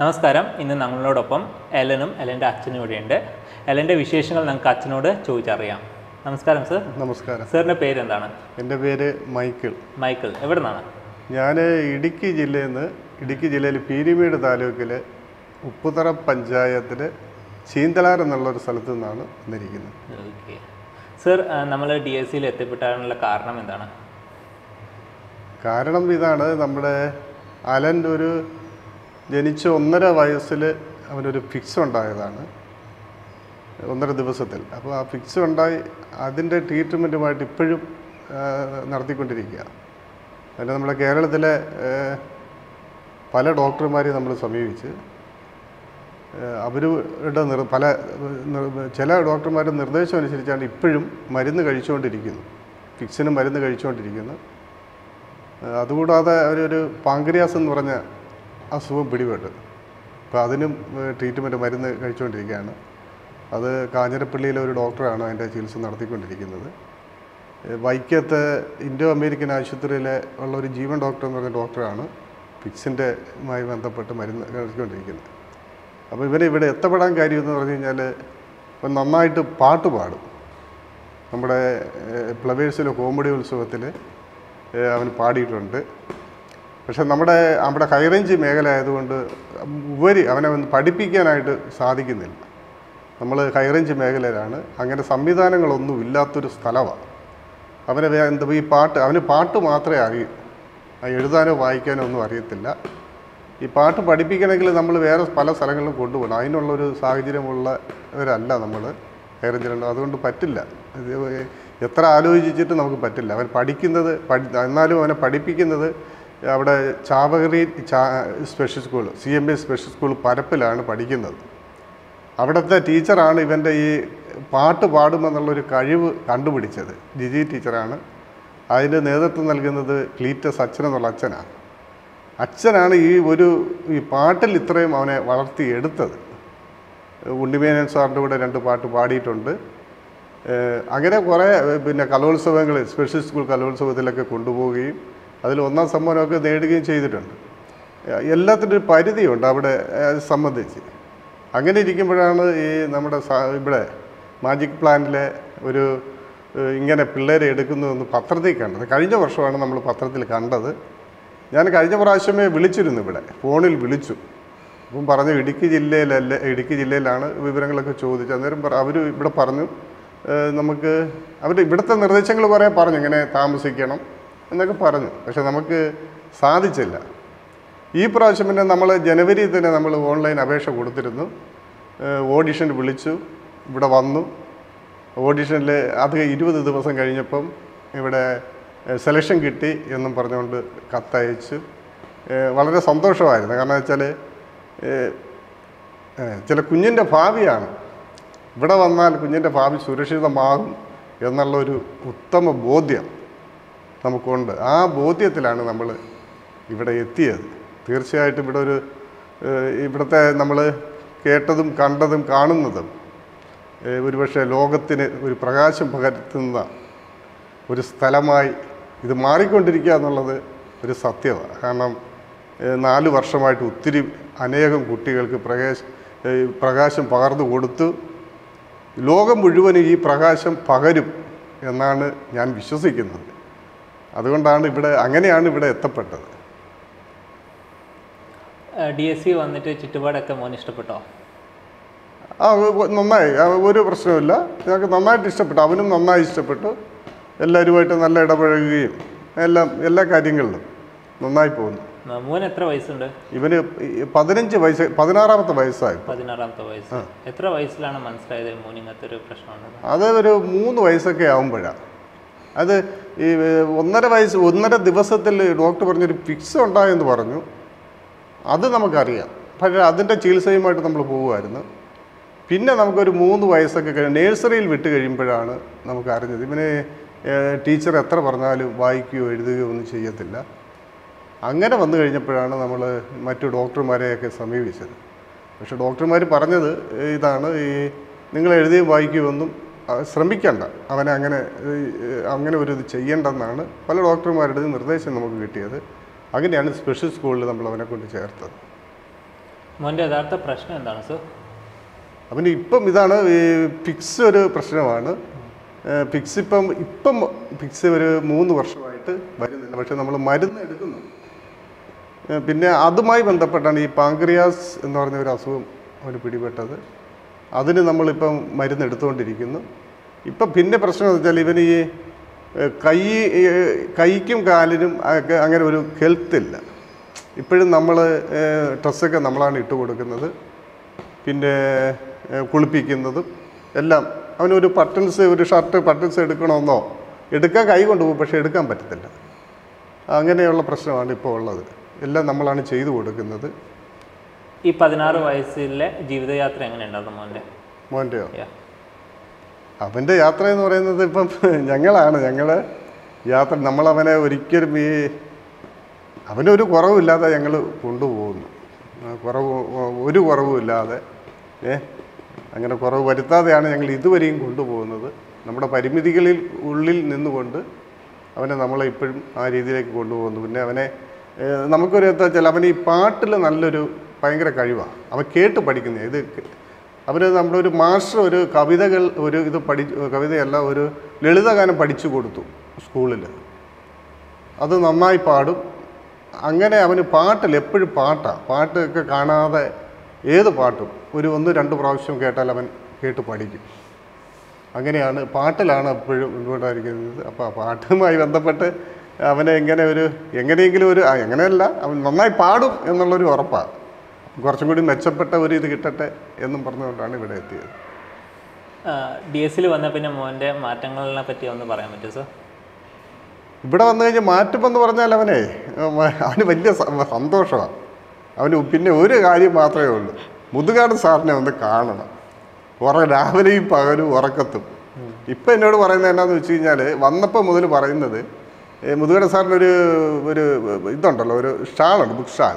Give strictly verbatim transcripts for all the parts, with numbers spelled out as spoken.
Namaskaram, in the Nangalodopam, Alanum, Alenda Achinode, Alenda Vishational Nankachinode, Chucharia. Namaskaram, sir. Namaskaram. Sir, the parent and the very Michael. Michael, ever Nana. Yana Idiki Jilene, Idiki Jilel, Pyramid Dalukele, Uputara Panjayatele, Chindala and the Lord Salatunana, the region. Okay. Sir, Namala D S C let the Pitaran La Karnam and Dana. Karanam Vidana, Namada Island Uru. ജനിച്ചു ഒന്നര വയസ്സിൽ അവൻ ഒരു fix ഉണ്ടായതാണ് ഒന്നര ദിവസത്തിൽ അപ്പോൾ ആ ഫിക്സ് ഉണ്ടായി അതിന്റെ ട്രീറ്റ്മെന്റുമായിട്ട് ഇപ്പോഴും നടത്തിക്കൊണ്ടിരിക്കുകയാണ് അല്ല നമ്മുടെ കേരളത്തിലെ പല ഡോക്ടർമാരെ നമ്മൾ സമീപിച്ചു അവരുടെ പല ചില ഡോക്ടർമാരുടെ നിർദ്ദേശം അനുസരിച്ചാണ് ഇപ്പോഴും മരുന്ന് കഴിച്ചുകൊണ്ടിരിക്കുന്നു ഫിക്സിന് മരുന്ന് കഴിച്ചുകൊണ്ടിരിക്കുന്നു അതുകൂടാതെ ഒരു പാൻക്രിയാസ് എന്ന് പറഞ്ഞ I was very good. I was a treatment of the treatment. I was a doctor and I was a doctor. I was a Indo American doctor. I was a doctor. I was a doctor. I was a doctor. I was a doctor. I was a doctor. I പക്ഷെ നമ്മുടെ നമ്മുടെ high range മേഖല ആയതുകൊണ്ട് ഉപരി അവനെ പഠിപ്പിക്കാനായിട്ട് സാധിക്കുന്നില്ല. നമ്മൾ ഹൈ റേഞ്ച് മേഖലയിലാണ്. അങ്ങനെ സംവിധാനങ്ങളൊന്നും ഇല്ലാത്തൊരു സ്ഥലമാണ്. അവനെ ഈ പാട്ട് അവന് പാട്ട് മാത്രമേ അറിയൂ. എഴുതാനോ വായിക്കാനോ ഒന്നും അറിയത്തില്ല. ഈ പാട്ട് പഠിപ്പിക്കണമെങ്കിൽ നമ്മൾ വേറെ പല സ്ഥലങ്ങളിലും കൊണ്ടുപോകണം. അതിനുള്ള ഒരു സാഹചര്യമുള്ളവരല്ല നമ്മൾ ഹൈ റേഞ്ചിലുള്ള. അതുകൊണ്ട് പറ്റില്ല. എത്ര ആലോചിച്ചിട്ട് നമുക്ക് പറ്റില്ല. അവൻ പഠിക്കുന്നത് എന്നാലും അവനെ പഠിപ്പിക്കുന്നത് അവിടെ ചാവകരി special school C M A special school പരപ്പിലാണ് പഠിക്കുന്നത്. അവിടുത്തെ ടീച്ചറാണ് ഇവൻ്റെ ഈ പാട്ട് പാടുമെന്നുള്ളൊരു കഴിവ് കണ്ടുപിടിച്ചത്. ജിജി ടീച്ചറാണ് അതിൻ്റെ നേതൃത്വം നൽകുന്നത്. ക്ലീറ്റസ് അച്ഛനെന്നുള്ള അച്ഛനാണ് അച്ഛനാണ് ഈ ഒരു ഈ പാട്ടിൽ ഇത്രയും അവനെ വളർത്തിയെടുത്തത്. ഉണ്ണിമേനൻ സാറിൻ്റെ കൂടെ രണ്ട് പാട്ട് പാടിയിട്ടുണ്ട്. അങ്ങനെ കുറേ പിന്നെ കലോത്സവങ്ങൾ സ്പെഷ്യൽ സ്കൂൾ കലോത്സവത്തിലൊക്കെ കൊണ്ടുപോവുകയും അതിൽ ഒന്നാം സമ്മാനമൊക്കെ നേടുകയും ചെയ്തിട്ടുണ്ട്. എല്ലാത്തിൻ്റെ ഒരു പരിധിയുണ്ട് അവിടെ സംബന്ധിച്ച്. അങ്ങനെ ഇരിക്കുമ്പോഴാണ് ഈ നമ്മുടെ ഇവിടെ മാജിക് പ്ലാനിലെ ഒരു ഇങ്ങനെ പിള്ളേരെ എടുക്കുന്നതെന്ന് പത്രത്തിൽ കണ്ടത്. കഴിഞ്ഞ വർഷമാണ് നമ്മൾ പത്രത്തിൽ കണ്ടത്. ഞാൻ കഴിഞ്ഞ പ്രാവശ്യമേ വിളിച്ചിരുന്നു, ഇവിടെ ഫോണിൽ വിളിച്ചു. അപ്പം പറഞ്ഞു ഇടുക്കി ജില്ലയിലല്ല, ഇടുക്കി ജില്ലയിലാണ് വിവരങ്ങളൊക്കെ ചോദിച്ചു. അന്നേരം അവർ ഇവിടെ പറഞ്ഞു നമുക്ക് അവർ ഇവിടുത്തെ നിർദ്ദേശങ്ങൾ കുറേ പറഞ്ഞു, ഇങ്ങനെ താമസിക്കണം എന്നൊക്കെ പറഞ്ഞു. പക്ഷെ നമുക്ക് സാധിച്ചില്ല. ഈ പ്രാവശ്യം പിന്നെ നമ്മൾ ജനുവരി തന്നെ നമ്മൾ ഓൺലൈൻ അപേക്ഷ കൊടുത്തിരുന്നു. ഓഡിഷൻ വിളിച്ചു, ഇവിടെ വന്നു. ഓഡിഷനിൽ അത് ഇരുപത് ദിവസം കഴിഞ്ഞപ്പം ഇവിടെ സെലക്ഷൻ കിട്ടി എന്നും പറഞ്ഞുകൊണ്ട് കത്തയച്ചു. വളരെ സന്തോഷമായിരുന്നു. കാരണം വെച്ചാൽ ചില കുഞ്ഞിൻ്റെ ഭാവിയാണ്, ഇവിടെ വന്നാൽ കുഞ്ഞിൻ്റെ ഭാവി സുരക്ഷിതമാകും എന്നുള്ളൊരു ഉത്തമ ബോധ്യം നമുക്കുണ്ട്. ആ ബോധ്യത്തിലാണ് നമ്മൾ ഇവിടെ എത്തിയത്. തീർച്ചയായിട്ടും ഇവിടെ ഒരു ഇവിടുത്തെ നമ്മൾ കേട്ടതും കണ്ടതും കാണുന്നതും ഒരുപക്ഷെ ലോകത്തിന് ഒരു പ്രകാശം പകർത്തുന്ന ഒരു സ്ഥലമായി ഇത് മാറിക്കൊണ്ടിരിക്കുക എന്നുള്ളത് ഒരു സത്യമാണ്. കാരണം നാല് വർഷമായിട്ട് ഒത്തിരി അനേകം കുട്ടികൾക്ക് പ്രകാശ പ്രകാശം പകർന്നു കൊടുത്തു. ലോകം മുഴുവനും ഈ പ്രകാശം പകരും എന്നാണ് ഞാൻ വിശ്വസിക്കുന്നത്. അതുകൊണ്ടാണ് ഇവിടെ അങ്ങനെയാണ് ഇവിടെ എത്തപ്പെട്ടത്. ഡി എസ് സി വന്നിട്ട് ചുറ്റുപാടൊക്കെ മോൻ ഇഷ്ടപ്പെട്ടോ? ആ നന്നായി, ഒരു പ്രശ്നമില്ല. ഞങ്ങൾക്ക് നന്നായിട്ട് ഇഷ്ടപ്പെട്ടു. അവനും നന്നായി ഇഷ്ടപ്പെട്ടു. എല്ലാവരുമായിട്ട് നല്ല ഇടപഴകുകയും എല്ലാം എല്ലാ കാര്യങ്ങളിലും നന്നായി പോകുന്നു. മോൻ എത്ര വയസ്സുണ്ട്? ഇവന് പതിനഞ്ച് വയസ്സ്, പതിനാറാമത്തെ വയസ്സായി. പതിനാറാമത്തെ വയസ്സ്. എത്ര വയസ്സിലാണ് മനസ്സിലായത് മോനിങ്ങത്തെ ഒരു പ്രശ്നമാണ്? അത് ഒരു മൂന്ന് വയസ്സൊക്കെ ആകുമ്പോഴാണ്. അത് ഈ ഒന്നര വയസ്സ് ഒന്നര ദിവസത്തിൽ ഡോക്ടർ പറഞ്ഞൊരു ഫിക്സ് ഉണ്ടായെന്ന് പറഞ്ഞു. അത് നമുക്കറിയാം. പക്ഷേ അതിൻ്റെ ചികിത്സയുമായിട്ട് നമ്മൾ പോകുമായിരുന്നു. പിന്നെ നമുക്കൊരു മൂന്ന് വയസ്സൊക്കെ കഴിഞ്ഞ് നേഴ്സറിയിൽ വിട്ട് കഴിയുമ്പോഴാണ് നമുക്ക് അറിഞ്ഞത് ഇവനെ ടീച്ചർ എത്ര പറഞ്ഞാലും വായിക്കുകയോ എഴുതുകയോ ഒന്നും ചെയ്യത്തില്ല. അങ്ങനെ വന്നു കഴിഞ്ഞപ്പോഴാണ് നമ്മൾ മറ്റു ഡോക്ടർമാരെയൊക്കെ സമീപിച്ചത്. പക്ഷെ ഡോക്ടർമാർ പറഞ്ഞത് ഇതാണ്, ഈ നിങ്ങൾ എഴുതുകയും വായിക്കുകയൊന്നും ശ്രമിക്കണ്ട, അവനെ അങ്ങനെ അങ്ങനെ ഒരു ഇത് ചെയ്യേണ്ടെന്നാണ് പല ഡോക്ടർമാരുടെ നിർദ്ദേശം നമുക്ക് കിട്ടിയത്. അങ്ങനെയാണ് സ്പെഷ്യൽ സ്കൂളിൽ നമ്മൾ അവനെ കൊണ്ട് ചേർത്തത്. മോന്റെ യഥാർത്ഥ പ്രശ്നം എന്താണ് സർ? അവന് ഇപ്പം ഇതാണ് ഫിക്സ് ഒരു പ്രശ്നമാണ്. ഫിക്സ് ഇപ്പം ഇപ്പം ഫിക്സ് ഒരു മൂന്ന് വർഷമായിട്ട് വരുന്നില്ല, പക്ഷെ നമ്മൾ മരുന്ന് എടുക്കുന്നു. പിന്നെ അതുമായി ബന്ധപ്പെട്ടാണ് ഈ പാങ്ക്രിയാസ് എന്ന് പറഞ്ഞ ഒരു അസുഖം അവന് പിടിപെട്ടത്. അതിന് നമ്മളിപ്പം മരുന്ന് എടുത്തുകൊണ്ടിരിക്കുന്നു. ഇപ്പം പിന്നെ പ്രശ്നം എന്ന് വെച്ചാൽ ഇവന് ഈ കൈ കൈക്കും കാലിനും ഒക്കെ അങ്ങനെ ഒരു ഹെൽത്തില്ല. ഇപ്പോഴും നമ്മൾ ഡ്രസ്സൊക്കെ നമ്മളാണ് ഇട്ട് കൊടുക്കുന്നത്, പിന്നെ കുളിപ്പിക്കുന്നതും എല്ലാം. അവനൊരു ബട്ടൺസ് ഒരു ഷർട്ട് ബട്ടൺസ് എടുക്കണമെന്നോ എടുക്കാൻ കൈ കൊണ്ടുപോകും, പക്ഷേ എടുക്കാൻ പറ്റത്തില്ല. അങ്ങനെയുള്ള പ്രശ്നമാണ് ഇപ്പോൾ ഉള്ളത്. എല്ലാം നമ്മളാണ് ചെയ്തു കൊടുക്കുന്നത്. ഈ പതിനാറ് വയസ്സിലെ ജീവിതയാത്ര എങ്ങനെയുണ്ടായിരുന്നു മോൻ്റെ? മോൻ്റെയോ? അവൻ്റെ യാത്ര എന്ന് പറയുന്നത് ഇപ്പം ഞങ്ങളാണ് ഞങ്ങൾ യാത്ര നമ്മളവനെ ഒരിക്കലും ഈ അവനൊരു കുറവില്ലാതെ ഞങ്ങൾ കൊണ്ടുപോകുന്നു. കുറവ് ഒരു കുറവുമില്ലാതെ ഏഹ് അങ്ങനെ കുറവ് വരുത്താതെയാണ് ഞങ്ങൾ ഇതുവരെയും കൊണ്ടുപോകുന്നത്. നമ്മുടെ പരിമിതികളിൽ ഉള്ളിൽ നിന്നുകൊണ്ട് അവനെ നമ്മളെപ്പോഴും ആ രീതിയിലേക്ക് കൊണ്ടുപോകുന്നു. പിന്നെ അവനെ നമുക്കൊരു എന്താ വെച്ചാൽ അവന് ഈ പാട്ടിൽ നല്ലൊരു ഭയങ്കര കഴിവാണ്. അവൻ കേട്ട് പഠിക്കുന്നത് ഇത്. അവർ നമ്മുടെ ഒരു മാസ്റ്റർ ഒരു കവിതകൾ ഒരു ഇത് പഠി കവിതയല്ല ഒരു ലളിതഗാനം പഠിച്ചു കൊടുത്തു സ്കൂളിൽ. അത് നന്നായി പാടും. അങ്ങനെ അവന് പാട്ടിൽ എപ്പോഴും പാട്ടാണ്. പാട്ടൊക്കെ കാണാതെ ഏത് പാട്ടും ഒരു ഒന്ന് രണ്ട് പ്രാവശ്യം കേട്ടാൽ അവൻ കേട്ട് പഠിക്കും. അങ്ങനെയാണ് പാട്ടിലാണ് എപ്പോഴും മുൻപോട്ടായിരിക്കുന്നത്. അപ്പോൾ ആ പാട്ടുമായി ബന്ധപ്പെട്ട് അവനെ എങ്ങനെ ഒരു എങ്ങനെയെങ്കിലും ഒരു എങ്ങനെയല്ല അവൻ നന്നായി പാടും എന്നുള്ളൊരു ഉറപ്പാണ്. കുറച്ചും കൂടി മെച്ചപ്പെട്ട ഒരു ഇത് കിട്ടട്ടെ എന്നും പറഞ്ഞുകൊണ്ടാണ് ഇവിടെ എത്തിയത്. ഡി എസിൽ വന്ന പിന്നെ മോൻ്റെ മാറ്റങ്ങളെ പറ്റി ഒന്ന് പറയാൻ പറ്റുമോ സർ? ഇവിടെ വന്നു കഴിഞ്ഞാൽ മാറ്റമെന്ന് പറഞ്ഞാൽ അവനെ അവന് വലിയ സന്തോഷമാണ്. അവന് പിന്നെ ഒരു കാര്യം മാത്രമേ ഉള്ളൂ, മുതുകാട് സാറിനെ ഒന്ന് കാണണം. ഉറ രാവിലെയും പകലും ഉറക്കത്തും. ഇപ്പം എന്നോട് പറയുന്നത് എന്നാന്ന് വെച്ച് കഴിഞ്ഞാൽ വന്നപ്പോൾ മുതൽ പറയുന്നത് മുതുകാട് സാറിനൊരു ഒരു ഇതുണ്ടല്ലോ ഒരു ഷാളുണ്ട്, ബുക്ക് ഷാൾ.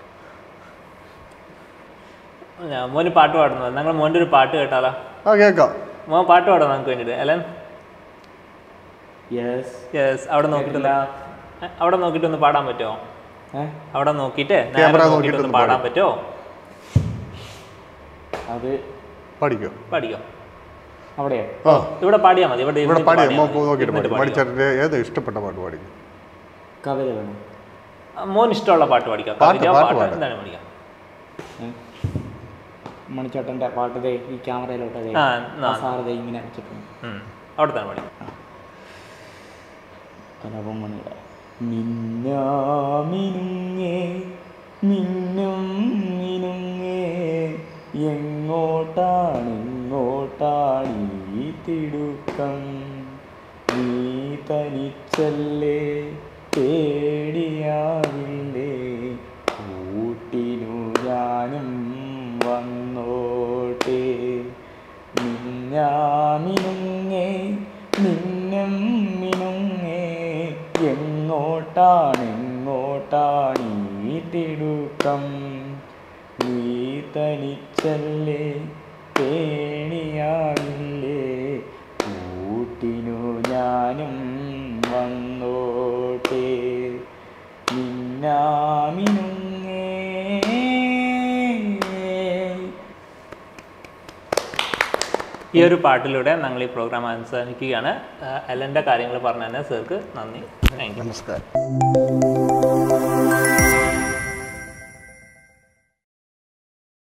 മോന് പാട്ട് പാടുന്നത് ഞങ്ങൾ മോൻ്റെ ഒരു പാട്ട് കേട്ടാലോ? ആ കേൾക്കാം. മോൻ പാട്ട് പാടും നമുക്ക് വേണ്ടിയിട്ട്. അല്ലേ? Yes yes. അവിടെ നോക്കിയിട്ടില്ല, അവിടെ നോക്കിയിട്ടൊന്ന് പാടാൻ പറ്റുമോ? അവിടെ നോക്കിയിട്ട് നോക്കിയിട്ടൊന്ന് പാടാൻ പറ്റുമോ? അത് പഠിക്കോ പഠിക്കോ അവിടെയോ? ഇവിടെ പാടിയാൽ മതി. ഇവിടെ ഇവിടെ പാടിയാൽ ഏത് ഇഷ്ടപ്പെട്ട പാട്ട് പാടിക്കും. കവിത വേണം. മോൻ ഇഷ്ടമുള്ള പാട്ട് പാടിക്കാം. എന്താണ് പഠിക്കാം? മണിച്ചേട്ടൻ്റെ പാട്ട് ഈ ക്യാമറയിലോട്ട് സാറേ ഇങ്ങനെ അവിടെ തന്നെ പാടി. കലവമണിയുടെ മിന്നാമിനുങ്ങേ മിന്നും മിനുങ്ങേ എങ്ങോട്ടാണ് ഇങ്ങോട്ടാണ് ഈ തിടുക്കം, നീ തനിച്ചല്ലേ പേടിയാവില്ലേ, കൂട്ടിനു ഞാനും വന്നോട്ടെ, മിന്നാമിനുങ്ങേ മിന്നും മിനുങ്ങേ എങ്ങോട്ടാണ് എങ്ങോട്ടാണ് ഈ തിടുക്കം, നീ തനിച്ചല്ലേ പേണിയാവില്ലേ, കൂട്ടിനു ഞാനും വന്നോട്ടെ, മിന്നാമിനുങ്ങേ. ഈ ഒരു പാട്ടിലൂടെ ഞങ്ങൾ ഈ പ്രോഗ്രാം അവസാനിക്കുകയാണ്. അലൻ്റെ കാര്യങ്ങൾ പറഞ്ഞു തന്നെ സാർക്ക് നന്ദി. നമസ്കാരം.